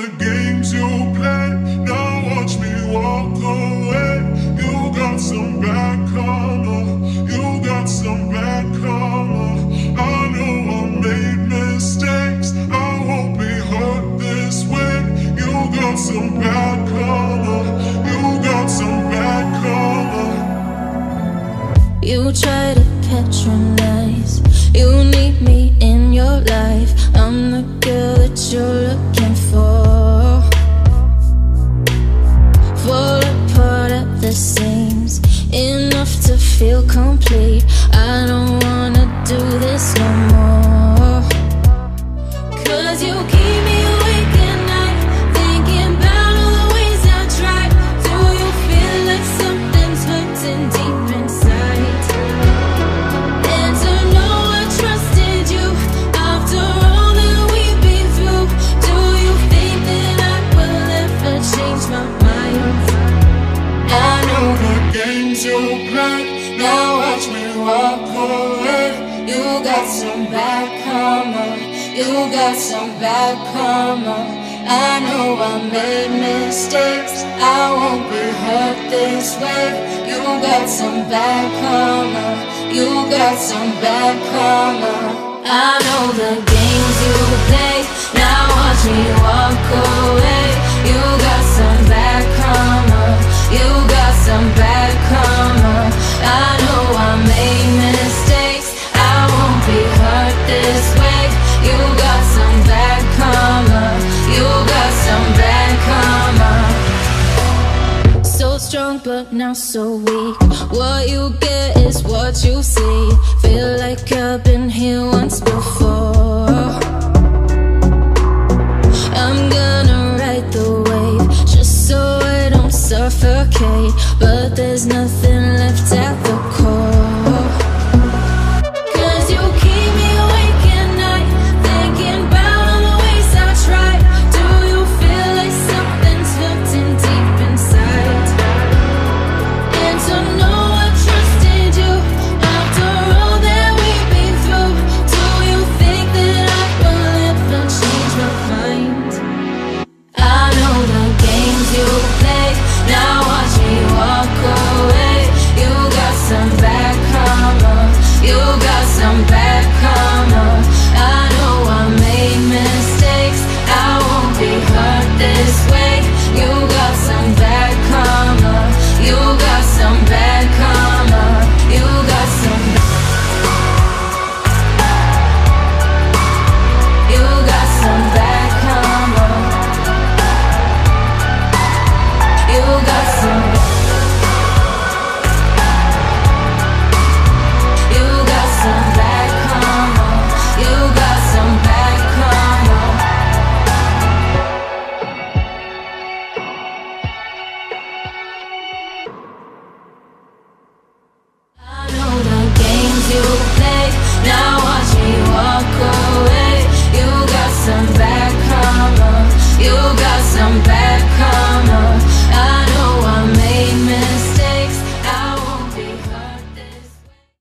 the games you play. Now watch me walk away. You got some bad karma. You got some bad karma. I know I made mistakes. I won't be hurt this way. You got some bad karma. You got some bad karma. You try to patronize. You need me in your life. I'm the girl that you're looking for. Fall apart at the seams, enough to feel complete. I don't wanna do this no more. 'Cause you keep me awake at night, thinking about all the ways I tried. Do you feel like something's hurting deep inside? Now watch me walk away. You got some bad karma. You got some bad karma. I know I made mistakes. I won't be hurt this way. You got some bad karma. You got some bad karma. I know the games you play. Now watch me walk away. You got some bad karma. You got some bad karma. I know I made mistakes. I won't be hurt this way. You got some bad karma. You got some bad karma. So strong but now so weak. What you get is what you see. Feel like I've been here once before.